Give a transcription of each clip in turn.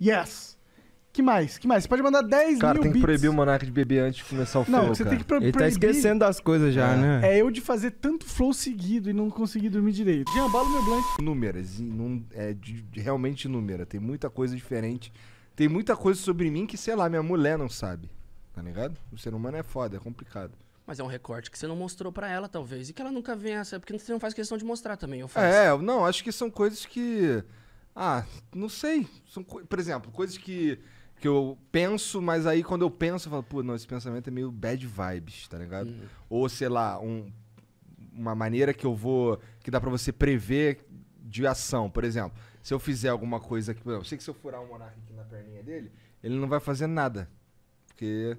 Yes. Que mais? Você pode mandar 10 cara, mil bits. Cara, tem que proibir o Monark de beber antes de começar o flow, você tem que proibir. Ele tá esquecendo das coisas já, né? É eu de fazer tanto flow seguido e não conseguir dormir direito. Jean, bala meu blank. Números, realmente número. Tem muita coisa diferente. Tem muita coisa sobre mim que, sei lá, minha mulher não sabe. Tá ligado? O ser humano é foda, é complicado. Mas é um recorte que você não mostrou pra ela, talvez. E que ela nunca venha, porque você não faz questão de mostrar também, eu faço. Não, acho que são coisas que... Ah, não sei. São, por exemplo, coisas que eu penso, mas aí quando eu penso, eu falo, pô, não, esse pensamento é meio bad vibes, tá ligado? Ou, sei lá, uma maneira que eu vou... Que dá pra você prever de ação, por exemplo. Se eu fizer alguma coisa... Que, eu sei que se eu furar um monarca aqui na perninha dele, ele não vai fazer nada. Porque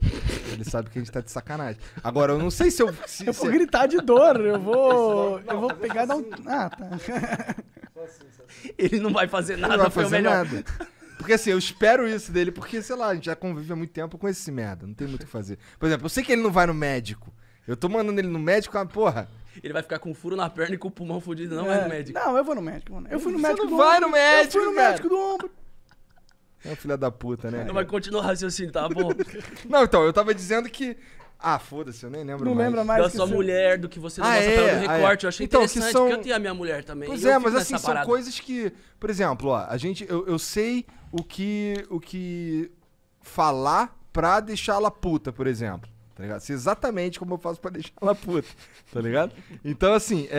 ele sabe que a gente tá de sacanagem. Agora, eu não sei se eu... eu vou gritar de dor, eu vou pegar e dar um... Ah, tá. Ele não vai fazer nada, não vai fazer nada. Porque assim, eu espero isso dele, porque, sei lá, a gente já convive há muito tempo com esse merda. Não tem muito o que fazer. Por exemplo, eu sei que ele não vai no médico. Eu tô mandando ele no médico, mas porra... Ele vai ficar com um furo na perna e com o pulmão fudido, não vai no médico. Não, eu vou no médico, mano. Eu fui no médico do ombro. Você não vai no médico, eu fui no médico do ombro. É filha da puta, né? Não, mas continua o raciocínio, tá bom? Não, então, eu tava dizendo que... Ah, foda-se, eu nem lembro mais. Não lembra mais da sua mulher, do que você não gosta pra ela do recorte. Eu achei interessante, porque eu tenho a minha mulher também. Pois é, mas assim, são coisas que... Por exemplo, ó, a gente... Eu sei o que falar pra deixar ela puta, por exemplo. Tá ligado? Sei exatamente como eu faço pra deixar ela puta. Tá ligado? Então, assim,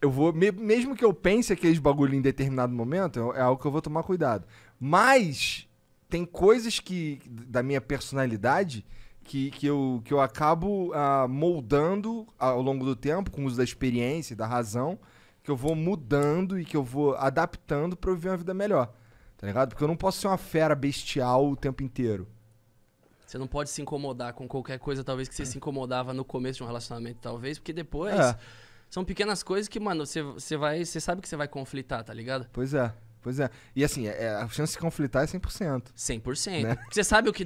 eu vou... Mesmo que eu pense aqueles bagulho em determinado momento, é algo que eu vou tomar cuidado. Mas tem coisas que da minha personalidade... Que eu acabo moldando ao longo do tempo, com o uso da experiência e da razão, que eu vou mudando e que eu vou adaptando pra eu viver uma vida melhor, tá ligado? Porque eu não posso ser uma fera bestial o tempo inteiro. Você não pode se incomodar com qualquer coisa, talvez, que você se incomodava no começo de um relacionamento, talvez, porque depois são pequenas coisas que, mano, você sabe que você vai conflitar, tá ligado? Pois é. E assim, a chance de conflitar é 100%. 100%. Né? Porque você sabe o que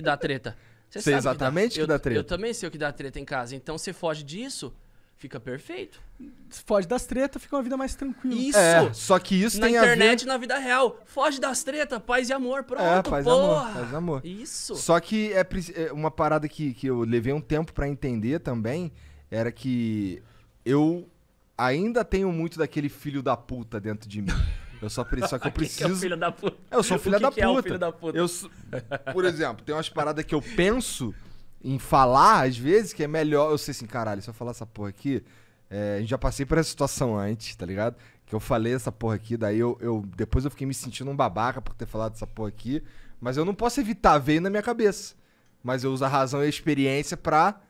dá treta. Você sabe exatamente o que dá treta. Eu também sei o que dá treta em casa. Então, você foge disso, fica perfeito. Foge das tretas, fica uma vida mais tranquila. Isso! Só que isso tem a ver... Na internet, na vida real. Foge das tretas, paz e amor, pronto, paz e amor, paz e amor. Isso! Só que é uma parada que eu levei um tempo pra entender também, era que eu ainda tenho muito daquele filho da puta dentro de mim. Só que eu preciso... Que é o filho da puta? Eu sou filho da puta. É o filho da puta? Por exemplo, tem umas paradas que eu penso em falar, às vezes, que é melhor... Eu sei assim, caralho, se eu falar essa porra aqui... a gente já passei por essa situação antes, tá ligado? Que eu falei essa porra aqui, daí depois eu fiquei me sentindo um babaca por ter falado essa porra aqui. Mas eu não posso evitar, veio na minha cabeça. Mas eu uso a razão e a experiência pra...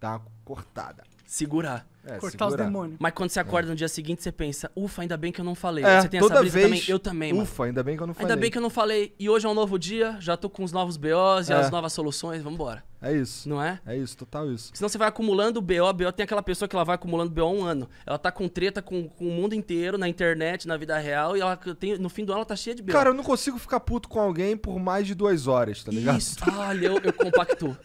dar uma cortada. Segurar. Cortar os demônios. Mas quando você acorda no dia seguinte, você pensa, ufa, ainda bem que eu não falei. Você tem essa brisa também? Eu também, mano. Ufa, ainda bem que eu não falei. Ainda bem que eu não falei. E hoje é um novo dia, já tô com os novos BOs e as novas soluções, vambora. É isso. Não é? É isso, total isso. Senão você vai acumulando BO. Tem aquela pessoa que ela vai acumulando BO há um ano. Ela tá com treta com o mundo inteiro, na internet, na vida real, e ela tem, no fim do ano ela tá cheia de BO. Cara, eu não consigo ficar puto com alguém por mais de 2 horas, tá ligado? Isso, olha, eu compacto.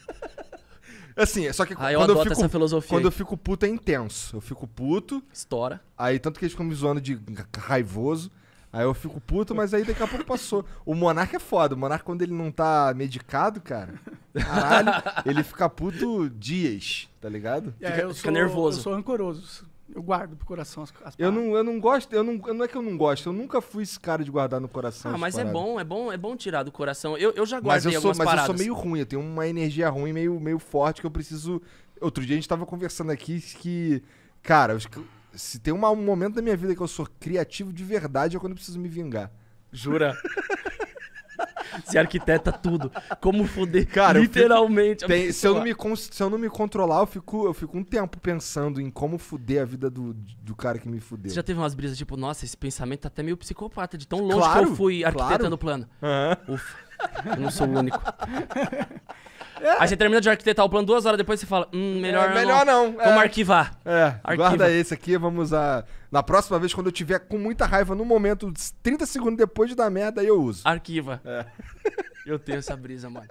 Assim, só que quando eu fico puto é intenso. Eu fico puto. Estoura. Aí tanto que eles ficam me zoando de raivoso. Aí eu fico puto, mas aí daqui a pouco passou. O Monark é foda. O Monark, quando ele não tá medicado, cara, caralho, ele fica puto dias, tá ligado? Fica nervoso. Eu sou rancoroso. Eu guardo pro coração as coisas. Eu não gosto, não é que eu não gosto, eu nunca fui esse cara de guardar no coração. Ah, mas é bom tirar do coração. Eu já guardei algumas paradas. Mas eu sou meio ruim, eu tenho uma energia ruim meio forte que eu preciso... Outro dia a gente tava conversando aqui que... Cara, se tem um momento da minha vida que eu sou criativo de verdade é quando eu preciso me vingar. Jura? Se arquiteta tudo. Como foder, cara, literalmente. Se eu não me controlar, eu fico um tempo pensando em como foder a vida do cara que me fudeu. Você já teve umas brisas tipo, nossa, esse pensamento tá até meio psicopata, de tão longe que eu fui arquitetando o plano. Ufa, eu não sou o único. Aí você termina de arquitetar o plano 2 horas depois você fala, melhor não. Vamos arquivar. Guarda esse aqui, vamos usar. Na próxima vez, quando eu tiver com muita raiva no momento, 30 segundos depois de dar merda, aí eu uso. Arquiva. Eu tenho essa brisa, mano.